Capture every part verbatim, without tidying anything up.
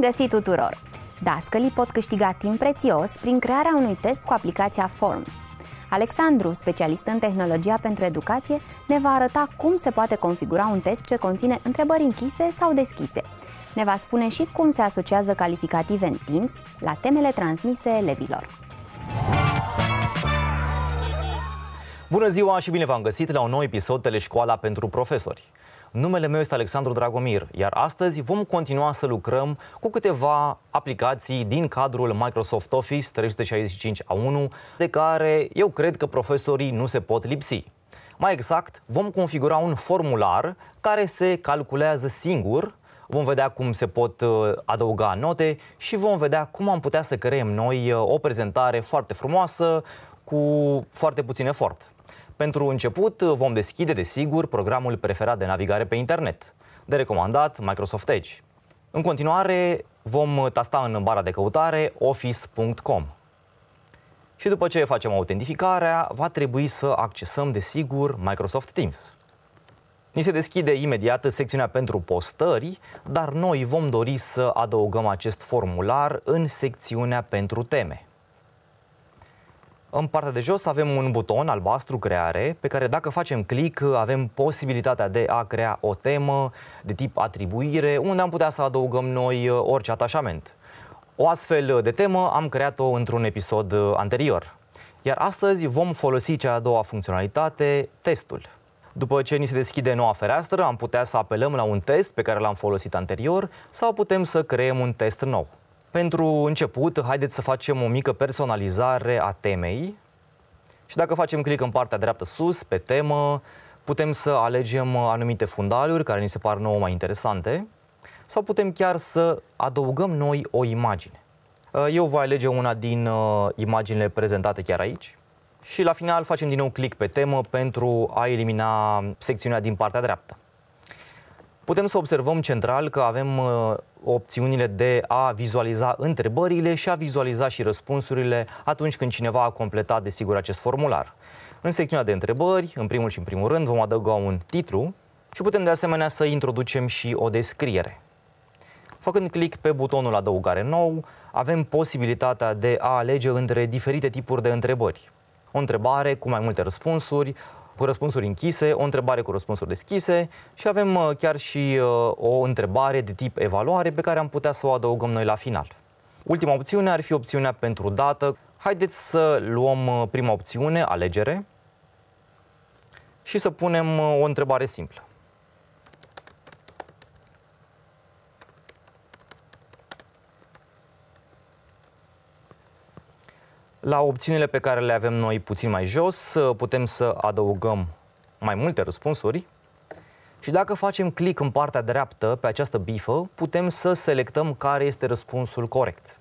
Bun găsit tuturor! Dascălii pot câștiga timp prețios prin crearea unui test cu aplicația Forms. Alexandru, specialist în tehnologia pentru educație, ne va arăta cum se poate configura un test ce conține întrebări închise sau deschise. Ne va spune și cum se asociază calificative în Teams la temele transmise elevilor. Bună ziua și bine v-am găsit la un nou episod Teleșcoala pentru profesori. Numele meu este Alexandru Dragomir, iar astăzi vom continua să lucrăm cu câteva aplicații din cadrul Microsoft Office trei șase cinci A unu, de care eu cred că profesorii nu se pot lipsi. Mai exact, vom configura un formular care se calculează singur, vom vedea cum se pot adăuga note și vom vedea cum am putea să creăm noi o prezentare foarte frumoasă, cu foarte puțin efort. Pentru început vom deschide, desigur, programul preferat de navigare pe internet, de recomandat Microsoft Edge. În continuare vom tasta în bara de căutare office punct com. Și după ce facem autentificarea, va trebui să accesăm, desigur, Microsoft Teams. Ni se deschide imediat secțiunea pentru postări, dar noi vom dori să adăugăm acest formular în secțiunea pentru teme. În partea de jos avem un buton albastru creare, pe care dacă facem click avem posibilitatea de a crea o temă de tip atribuire, unde am putea să adăugăm noi orice atașament. O astfel de temă am creat-o într-un episod anterior. Iar astăzi vom folosi cea a doua funcționalitate, testul. După ce ni se deschide noua fereastră, am putea să apelăm la un test pe care l-am folosit anterior sau putem să creăm un test nou. Pentru început, haideți să facem o mică personalizare a temei și dacă facem click în partea dreaptă sus, pe temă, putem să alegem anumite fundaluri care ni se par nouă mai interesante sau putem chiar să adăugăm noi o imagine. Eu voi alege una din imaginile prezentate chiar aici și la final facem din nou click pe temă pentru a elimina secțiunea din partea dreaptă. Putem să observăm central că avem opțiunile de a vizualiza întrebările și a vizualiza și răspunsurile atunci când cineva a completat, desigur, acest formular. În secțiunea de întrebări, în primul și în primul rând, vom adăuga un titlu și putem de asemenea să introducem și o descriere. Făcând click pe butonul adăugare nou, avem posibilitatea de a alege între diferite tipuri de întrebări. O întrebare cu mai multe răspunsuri, cu răspunsuri închise, o întrebare cu răspunsuri deschise și avem chiar și o întrebare de tip evaluare pe care am putea să o adăugăm noi la final. Ultima opțiune ar fi opțiunea pentru dată. Haideți să luăm prima opțiune, alegere, și să punem o întrebare simplă. La opțiunile pe care le avem noi puțin mai jos, putem să adăugăm mai multe răspunsuri și dacă facem click în partea dreaptă pe această bifă, putem să selectăm care este răspunsul corect.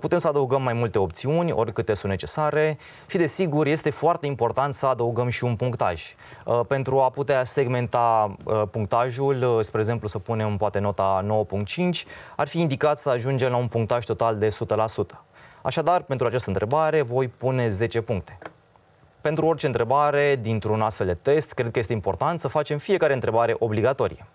Putem să adăugăm mai multe opțiuni, oricâte sunt necesare și, desigur, este foarte important să adăugăm și un punctaj. Pentru a putea segmenta punctajul, spre exemplu să punem poate nota nouă punct cinci, ar fi indicat să ajungem la un punctaj total de o sută la sută. Așadar, pentru această întrebare voi pune zece puncte. Pentru orice întrebare dintr-un astfel de test, cred că este important să facem fiecare întrebare obligatorie.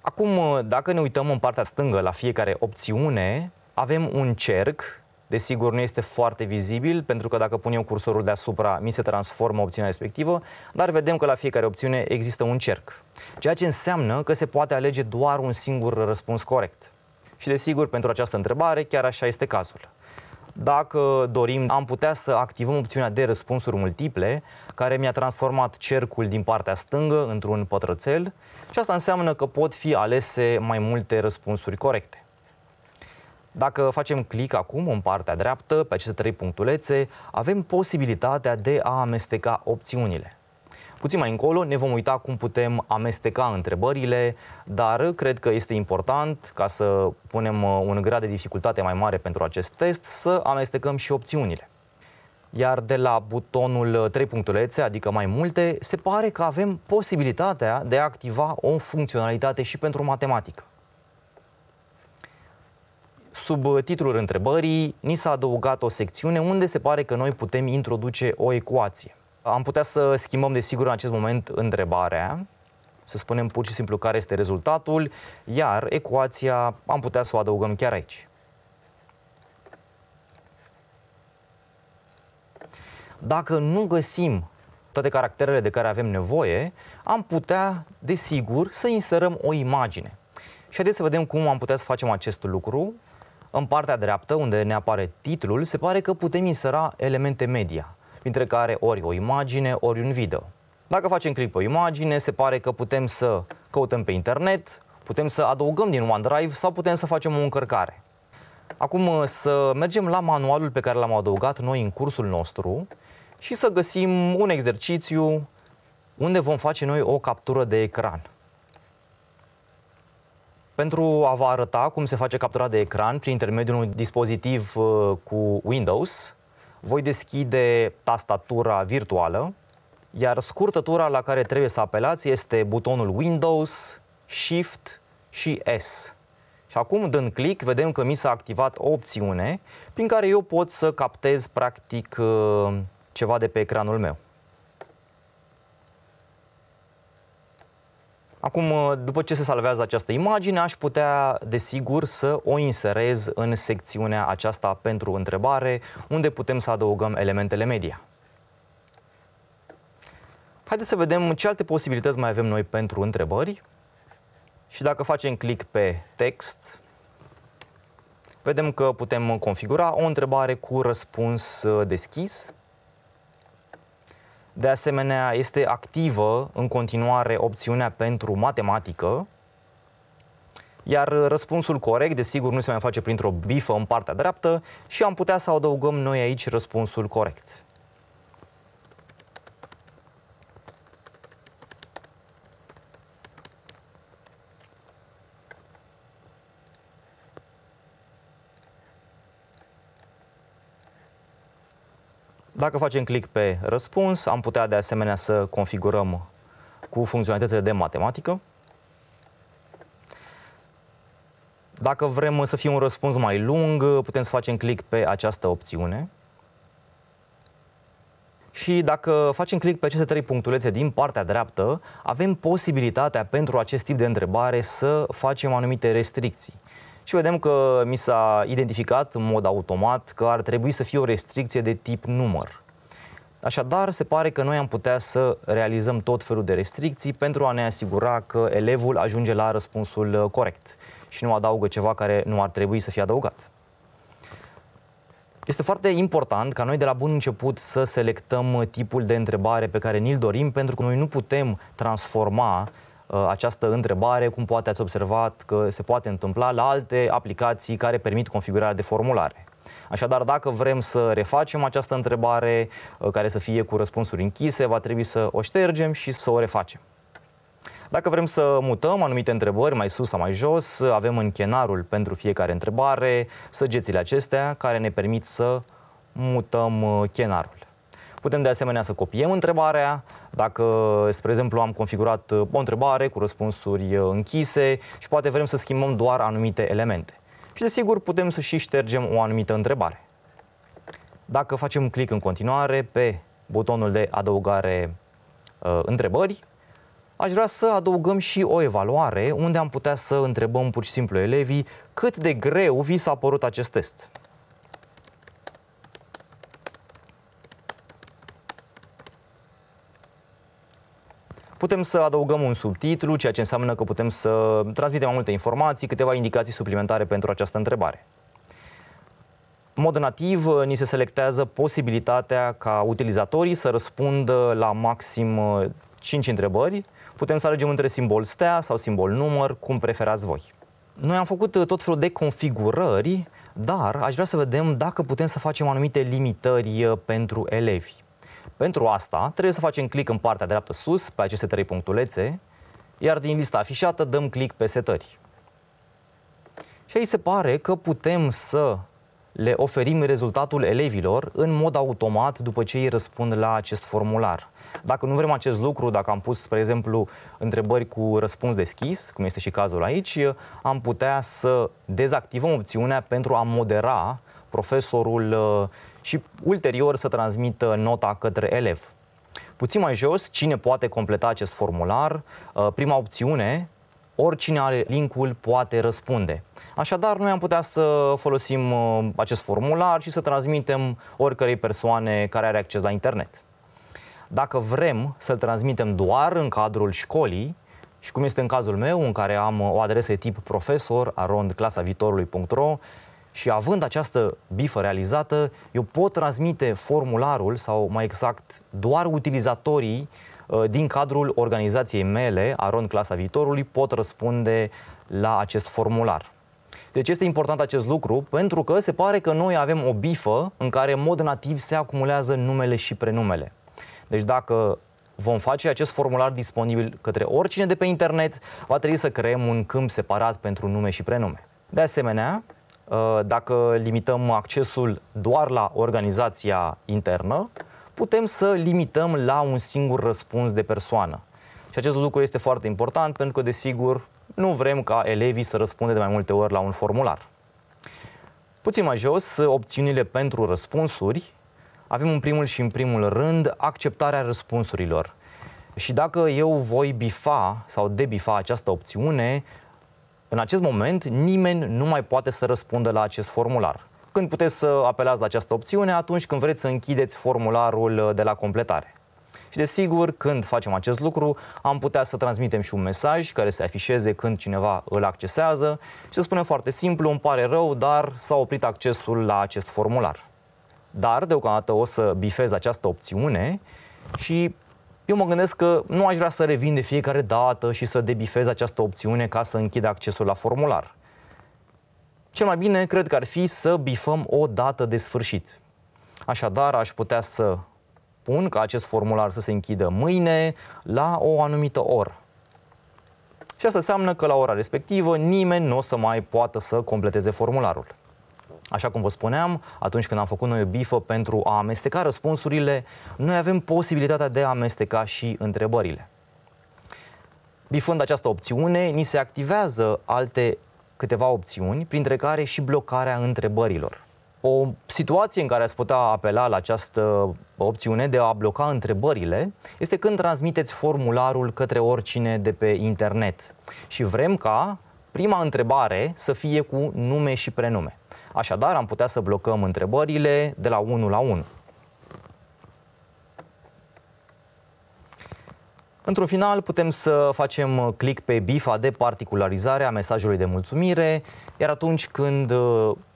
Acum, dacă ne uităm în partea stângă la fiecare opțiune, avem un cerc. Desigur, nu este foarte vizibil, pentru că dacă pun eu cursorul deasupra, mi se transformă opțiunea respectivă, dar vedem că la fiecare opțiune există un cerc, ceea ce înseamnă că se poate alege doar un singur răspuns corect. Și, desigur, pentru această întrebare, chiar așa este cazul. Dacă dorim, am putea să activăm opțiunea de răspunsuri multiple, care mi-a transformat cercul din partea stângă într-un pătrățel și asta înseamnă că pot fi alese mai multe răspunsuri corecte. Dacă facem click acum în partea dreaptă, pe aceste trei punctulețe, avem posibilitatea de a amesteca opțiunile. Puțin mai încolo ne vom uita cum putem amesteca întrebările, dar cred că este important, ca să punem un grad de dificultate mai mare pentru acest test, să amestecăm și opțiunile. Iar de la butonul trei punctulețe, adică mai multe, se pare că avem posibilitatea de a activa o funcționalitate și pentru matematică. Sub titlul întrebării ni s-a adăugat o secțiune unde se pare că noi putem introduce o ecuație. Am putea să schimbăm, desigur, în acest moment întrebarea, să spunem pur și simplu care este rezultatul, iar ecuația am putea să o adăugăm chiar aici. Dacă nu găsim toate caracterele de care avem nevoie, am putea, desigur, să inserăm o imagine. Și haideți să vedem cum am putea să facem acest lucru. În partea dreaptă, unde ne apare titlul, se pare că putem insera elemente media, printre care ori o imagine, ori un video. Dacă facem click pe o imagine, se pare că putem să căutăm pe internet, putem să adăugăm din OneDrive sau putem să facem o încărcare. Acum să mergem la manualul pe care l-am adăugat noi în cursul nostru și să găsim un exercițiu unde vom face noi o captură de ecran. Pentru a vă arăta cum se face captura de ecran prin intermediul unui dispozitiv cu Windows, voi deschide tastatura virtuală, iar scurtătura la care trebuie să apelați este butonul Windows, Shift și S. Și acum, dând click, vedem că mi s-a activat o opțiune prin care eu pot să captez, practic, ceva de pe ecranul meu. Acum, după ce se salvează această imagine, aș putea, desigur, să o inserez în secțiunea aceasta pentru întrebare, unde putem să adăugăm elementele media. Haideți să vedem ce alte posibilități mai avem noi pentru întrebări. Și dacă facem click pe text, vedem că putem configura o întrebare cu răspuns deschis. De asemenea, este activă în continuare opțiunea pentru matematică, iar răspunsul corect, desigur, nu se mai face printr-o bifă în partea dreaptă și am putea să adăugăm noi aici răspunsul corect. Dacă facem click pe răspuns, am putea de asemenea să configurăm cu funcționalitățile de matematică. Dacă vrem să fie un răspuns mai lung, putem să facem click pe această opțiune. Și dacă facem click pe aceste trei punctulețe din partea dreaptă, avem posibilitatea pentru acest tip de întrebare să facem anumite restricții. Și vedem că mi s-a identificat în mod automat că ar trebui să fie o restricție de tip număr. Așadar, se pare că noi am putea să realizăm tot felul de restricții pentru a ne asigura că elevul ajunge la răspunsul corect și nu adaugă ceva care nu ar trebui să fie adăugat. Este foarte important ca noi de la bun început să selectăm tipul de întrebare pe care ni-l dorim, pentru că noi nu putem transforma această întrebare, cum poate ați observat că se poate întâmpla la alte aplicații care permit configurarea de formulare. Așadar, dacă vrem să refacem această întrebare care să fie cu răspunsuri închise, va trebui să o ștergem și să o refacem. Dacă vrem să mutăm anumite întrebări mai sus sau mai jos, avem închenarul pentru fiecare întrebare, săgețile acestea care ne permit să mutăm chenarul. Putem de asemenea să copiem întrebarea, dacă, spre exemplu, am configurat o întrebare cu răspunsuri închise și poate vrem să schimbăm doar anumite elemente. Și desigur putem să și ștergem o anumită întrebare. Dacă facem click în continuare pe butonul de adăugare uh, întrebări, aș vrea să adăugăm și o evaluare unde am putea să întrebăm pur și simplu elevii cât de greu vi s-a părut acest test. Putem să adăugăm un subtitlu, ceea ce înseamnă că putem să transmitem mai multe informații, câteva indicații suplimentare pentru această întrebare. În mod nativ, ni se selectează posibilitatea ca utilizatorii să răspundă la maxim cinci întrebări. Putem să alegem între simbol stea sau simbol număr, cum preferați voi. Noi am făcut tot felul de configurări, dar aș vrea să vedem dacă putem să facem anumite limitări pentru elevi. Pentru asta, trebuie să facem click în partea dreaptă sus, pe aceste trei punctulețe, iar din lista afișată dăm click pe setări. Și aici se pare că putem să le oferim rezultatul elevilor în mod automat după ce ei răspund la acest formular. Dacă nu vrem acest lucru, dacă am pus, spre exemplu, întrebări cu răspuns deschis, cum este și cazul aici, am putea să dezactivăm opțiunea pentru a modera profesorul și ulterior să transmită nota către elev. Puțin mai jos, cine poate completa acest formular? Prima opțiune, oricine are linkul poate răspunde. Așadar, noi am putea să folosim acest formular și să transmitem oricărei persoane care are acces la internet. Dacă vrem să-l transmitem doar în cadrul școlii, și cum este în cazul meu, în care am o adresă tip profesor, arond clasa viitorului punct ro, și având această bifă realizată, eu pot transmite formularul, sau mai exact, doar utilizatorii din cadrul organizației mele, Aron Clasa Viitorului, pot răspunde la acest formular. Deci este important acest lucru, pentru că se pare că noi avem o bifă în care, în mod nativ, se acumulează numele și prenumele. Deci dacă vom face acest formular disponibil către oricine de pe internet, va trebui să creăm un câmp separat pentru nume și prenume. De asemenea, dacă limităm accesul doar la organizația internă, putem să limităm la un singur răspuns de persoană. Și acest lucru este foarte important, pentru că, desigur, nu vrem ca elevii să răspundă de mai multe ori la un formular. Puțin mai jos, opțiunile pentru răspunsuri. Avem în primul și în primul rând acceptarea răspunsurilor. Și dacă eu voi bifa sau debifa această opțiune, în acest moment nimeni nu mai poate să răspundă la acest formular. Când puteți să apelați la această opțiune? Atunci când vreți să închideți formularul de la completare. Și desigur, când facem acest lucru, am putea să transmitem și un mesaj care se afișeze când cineva îl accesează și să spunem foarte simplu: îmi pare rău, dar s-a oprit accesul la acest formular. Dar deocamdată o să bifez această opțiune și eu mă gândesc că nu aș vrea să revin de fiecare dată și să debifez această opțiune ca să închid accesul la formular. Cel mai bine cred că ar fi să bifăm o dată de sfârșit. Așadar, aș putea să pun ca acest formular să se închidă mâine la o anumită oră. Și asta înseamnă că la ora respectivă nimeni nu o să mai poată să completeze formularul. Așa cum vă spuneam, atunci când am făcut noi o bifă pentru a amesteca răspunsurile, noi avem posibilitatea de a amesteca și întrebările. Bifând această opțiune, ni se activează alte câteva opțiuni, printre care și blocarea întrebărilor. O situație în care ați putea apela la această opțiune de a bloca întrebările este când transmiteți formularul către oricine de pe internet și vrem ca prima întrebare să fie cu nume și prenume. Așadar, am putea să blocăm întrebările de la unu la unu. Într-un final, putem să facem click pe bifa de particularizare a mesajului de mulțumire, iar atunci când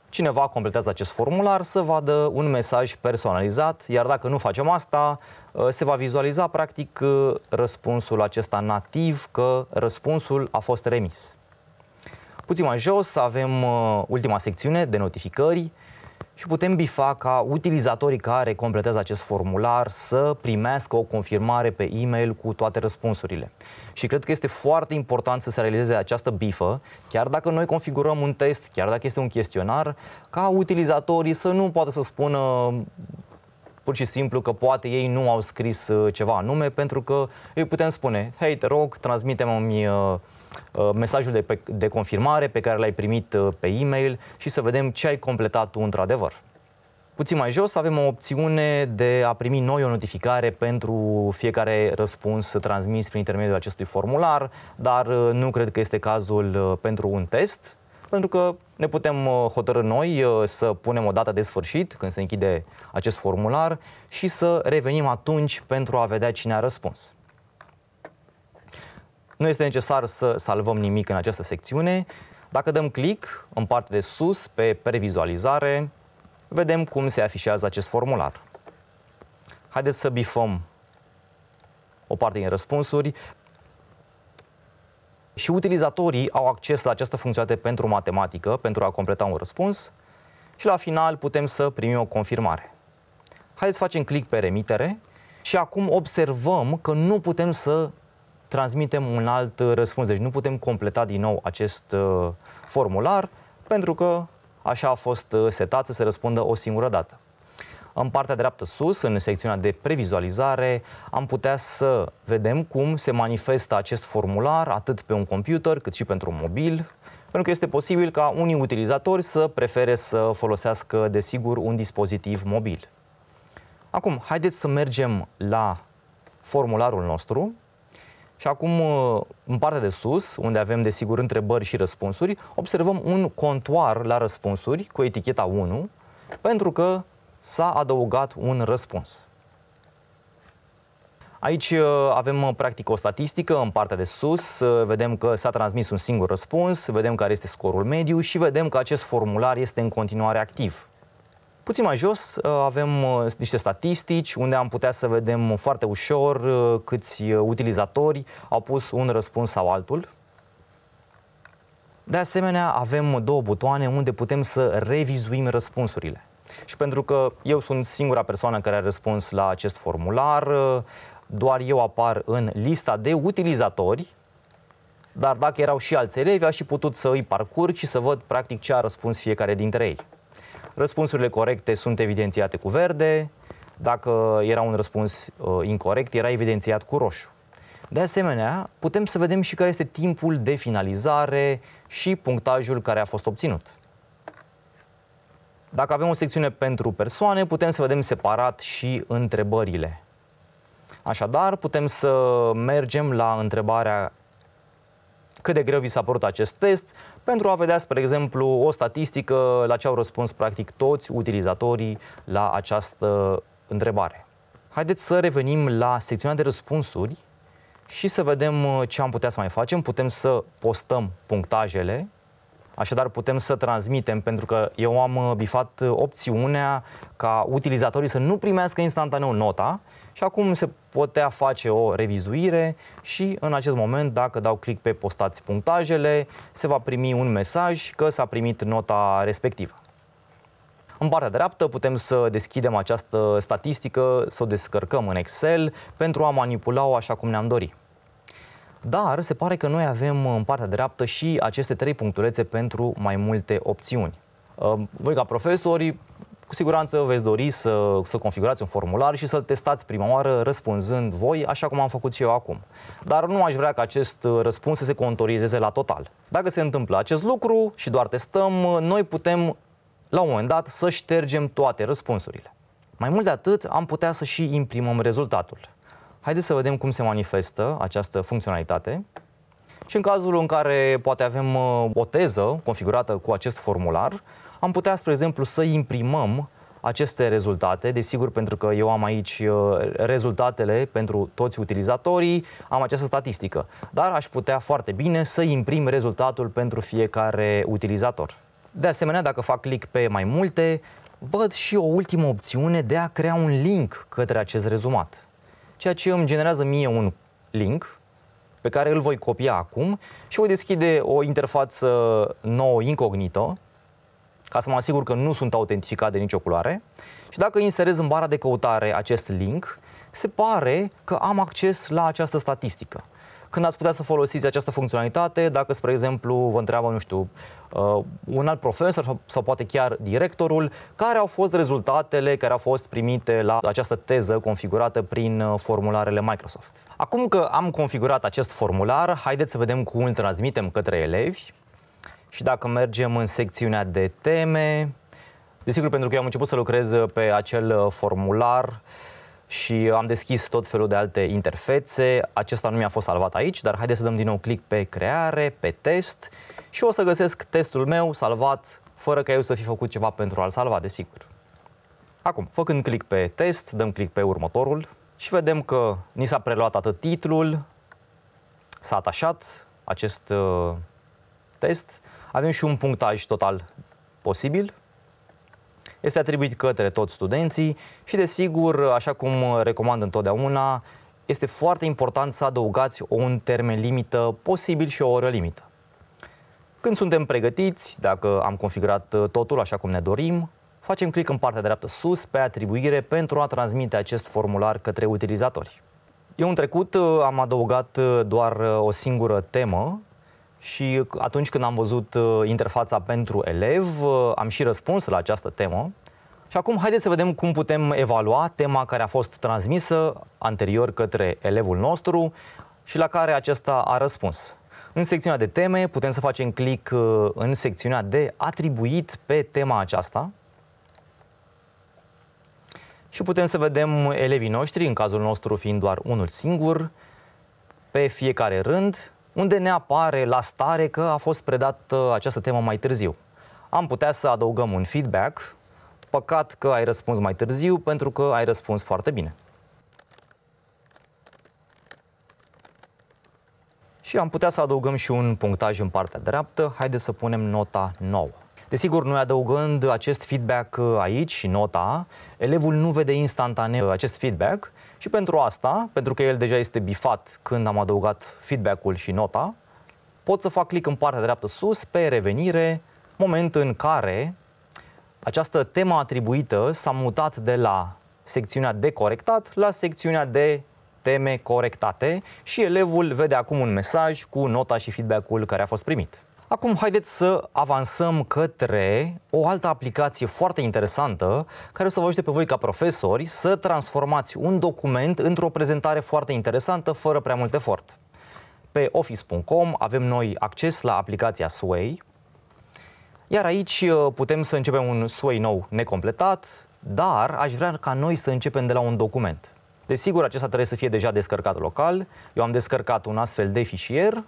cineva completează acest formular, să vadă un mesaj personalizat, iar dacă nu facem asta, se va vizualiza practic răspunsul acesta nativ, că răspunsul a fost remis. Puțin mai jos avem ultima secțiune de notificări și putem bifa ca utilizatorii care completează acest formular să primească o confirmare pe e-mail cu toate răspunsurile. Și cred că este foarte important să se realizeze această bifă, chiar dacă noi configurăm un test, chiar dacă este un chestionar, ca utilizatorii să nu poată să spună pur și simplu că poate ei nu au scris ceva anume, pentru că îi putem spune: hei, te rog, transmite-mi mesajul de, pe, de confirmare pe care l-ai primit pe e-mail și să vedem ce ai completat tu într-adevăr. Puțin mai jos avem o opțiune de a primi noi o notificare pentru fiecare răspuns transmis prin intermediul acestui formular, dar nu cred că este cazul pentru un test, pentru că ne putem hotărî noi să punem o dată de sfârșit când se închide acest formular și să revenim atunci pentru a vedea cine a răspuns. Nu este necesar să salvăm nimic în această secțiune. Dacă dăm click în partea de sus pe previzualizare, vedem cum se afișează acest formular. Haideți să bifăm o parte din răspunsuri. Și utilizatorii au acces la această funcționalitate pentru matematică, pentru a completa un răspuns, și la final putem să primim o confirmare. Haideți să facem click pe remitere și acum observăm că nu putem să transmitem un alt răspuns, deci nu putem completa din nou acest formular, pentru că așa a fost setat să se răspundă o singură dată. În partea dreaptă sus, în secțiunea de previzualizare, am putea să vedem cum se manifestă acest formular atât pe un computer cât și pentru un mobil, pentru că este posibil ca unii utilizatori să prefere să folosească, desigur, un dispozitiv mobil. Acum, haideți să mergem la formularul nostru și acum, în partea de sus, unde avem, desigur, întrebări și răspunsuri, observăm un contoar la răspunsuri cu eticheta unu, pentru că s-a adăugat un răspuns. Aici avem practic o statistică în partea de sus, vedem că s-a transmis un singur răspuns, vedem care este scorul mediu și vedem că acest formular este în continuare activ. Puțin mai jos avem niște statistici unde am putea să vedem foarte ușor câți utilizatori au pus un răspuns sau altul. De asemenea, avem două butoane unde putem să revizuim răspunsurile. Și pentru că eu sunt singura persoană care a răspuns la acest formular, doar eu apar în lista de utilizatori, dar dacă erau și alți elevi, aș fi putut să îi parcurg și să văd practic ce a răspuns fiecare dintre ei. Răspunsurile corecte sunt evidențiate cu verde, dacă era un răspuns uh, incorect, era evidențiat cu roșu. De asemenea, putem să vedem și care este timpul de finalizare și punctajul care a fost obținut. Dacă avem o secțiune pentru persoane, putem să vedem separat și întrebările. Așadar, putem să mergem la întrebarea cât de greu vi s-a părut acest test, pentru a vedea, spre exemplu, o statistică la ce au răspuns practic toți utilizatorii la această întrebare. Haideți să revenim la secțiunea de răspunsuri și să vedem ce am putea să mai facem. Putem să postăm punctajele, așadar putem să transmitem, pentru că eu am bifat opțiunea ca utilizatorii să nu primească instantaneu nota și acum se putea face o revizuire și în acest moment, dacă dau click pe postați punctajele, se va primi un mesaj că s-a primit nota respectivă. În partea dreaptă putem să deschidem această statistică, să o descărcăm în Excel pentru a manipula-o așa cum ne-am dorit. Dar se pare că noi avem în partea dreaptă și aceste trei punctulețe pentru mai multe opțiuni. Voi ca profesori, cu siguranță veți dori să, să configurați un formular și să-l testați prima oară răspunzând voi, așa cum am făcut și eu acum. Dar nu aș vrea ca acest răspuns să se contorizeze la total. Dacă se întâmplă acest lucru și doar testăm, noi putem, la un moment dat, să ștergem toate răspunsurile. Mai mult de atât, am putea să și imprimăm rezultatul. Haideți să vedem cum se manifestă această funcționalitate și în cazul în care poate avem o teză configurată cu acest formular, am putea, spre exemplu, să imprimăm aceste rezultate, desigur, pentru că eu am aici rezultatele pentru toți utilizatorii, am această statistică, dar aș putea foarte bine să imprim rezultatul pentru fiecare utilizator. De asemenea, dacă fac click pe mai multe, văd și o ultimă opțiune de a crea un link către acest rezumat, ceea ce îmi generează mie un link pe care îl voi copia acum și voi deschide o interfață nouă incognită ca să mă asigur că nu sunt autentificat de nicio culoare și dacă inserez în bara de căutare acest link, se pare că am acces la această statistică. Când ați putea să folosiți această funcționalitate, dacă, spre exemplu, vă întreabă, nu știu, un alt profesor sau poate chiar directorul, care au fost rezultatele care au fost primite la această teză configurată prin formularele Microsoft. Acum că am configurat acest formular, haideți să vedem cum îl transmitem către elevi și dacă mergem în secțiunea de teme, desigur, pentru că eu am început să lucrez pe acel formular, și am deschis tot felul de alte interfețe, acesta nu mi-a fost salvat aici, dar haideți să dăm din nou click pe creare, pe test și o să găsesc testul meu salvat, fără ca eu să fi făcut ceva pentru a-l salva, desigur. Acum, făcând click pe test, dăm click pe următorul și vedem că ni s-a preluat atât titlul, s-a atașat acest uh, test, avem și un punctaj total posibil. Este atribuit către toți studenții și, desigur, așa cum recomand întotdeauna, este foarte important să adăugați un termen limită, posibil și o oră limită. Când suntem pregătiți, dacă am configurat totul așa cum ne dorim, facem click în partea dreaptă sus pe atribuire pentru a transmite acest formular către utilizatori. Eu în trecut am adăugat doar o singură temă, și atunci când am văzut interfața pentru elev, am și răspuns la această temă. Și acum haideți să vedem cum putem evalua tema care a fost transmisă anterior către elevul nostru și la care acesta a răspuns. În secțiunea de teme putem să facem click în secțiunea de atribuit pe tema aceasta. și putem să vedem elevii noștri, în cazul nostru fiind doar unul singur, pe fiecare rând, unde ne apare la stare că a fost predată această temă mai târziu. Am putea să adăugăm un feedback, păcat că ai răspuns mai târziu, pentru că ai răspuns foarte bine. Și am putea să adăugăm și un punctaj în partea dreaptă, haideți să punem nota nouă. Desigur, noi adăugând acest feedback aici și nota, elevul nu vede instantaneu acest feedback și pentru asta, pentru că el deja este bifat când am adăugat feedback-ul și nota, pot să fac click în partea dreaptă sus pe revenire, moment în care această temă atribuită s-a mutat de la secțiunea de corectat la secțiunea de teme corectate și elevul vede acum un mesaj cu nota și feedback-ul care a fost primit. Acum haideți să avansăm către o altă aplicație foarte interesantă care o să vă ajute pe voi ca profesori să transformați un document într-o prezentare foarte interesantă fără prea mult efort. Pe office punct com avem noi acces la aplicația Sway, iar aici putem să începem un Sway nou necompletat, dar aș vrea ca noi să începem de la un document. Desigur, acesta trebuie să fie deja descărcat local. Eu am descărcat un astfel de fișier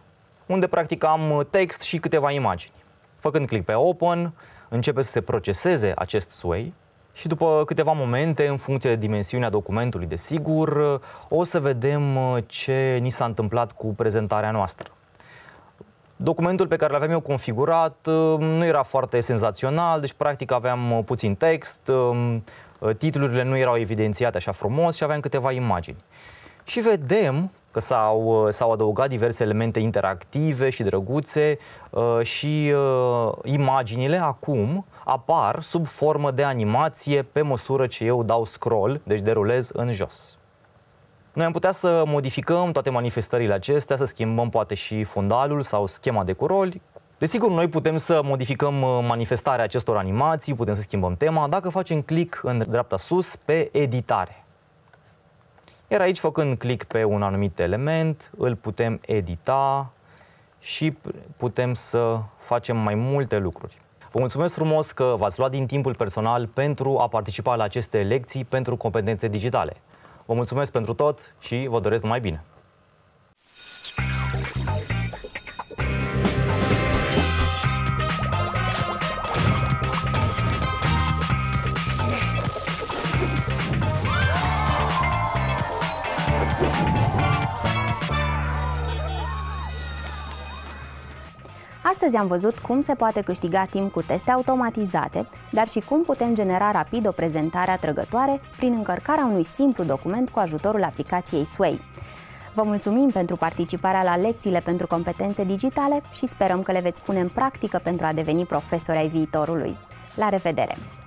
unde practic am text și câteva imagini. Făcând click pe Open, începe să se proceseze acest Sway și după câteva momente, în funcție de dimensiunea documentului, desigur, o să vedem ce ni s-a întâmplat cu prezentarea noastră. Documentul pe care l-aveam eu configurat nu era foarte senzațional, deci practic aveam puțin text, titlurile nu erau evidențiate așa frumos și aveam câteva imagini. Și vedem că s-au, s-au adăugat diverse elemente interactive și drăguțe și imaginile acum apar sub formă de animație pe măsură ce eu dau scroll, deci derulez în jos. Noi am putea să modificăm toate manifestările acestea, să schimbăm poate și fundalul sau schema de curoli. Desigur, noi putem să modificăm manifestarea acestor animații, putem să schimbăm tema dacă facem click în dreapta sus pe editare. Iar aici, făcând click pe un anumit element, îl putem edita și putem să facem mai multe lucruri. Vă mulțumesc frumos că v-ați luat din timpul personal pentru a participa la aceste lecții pentru competențe digitale. Vă mulțumesc pentru tot și vă doresc numai bine! Astăzi am văzut cum se poate câștiga timp cu teste automatizate, dar și cum putem genera rapid o prezentare atrăgătoare prin încărcarea unui simplu document cu ajutorul aplicației Sway. Vă mulțumim pentru participarea la lecțiile pentru competențe digitale și sperăm că le veți pune în practică pentru a deveni profesori ai viitorului. La revedere!